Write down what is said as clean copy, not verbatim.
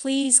Please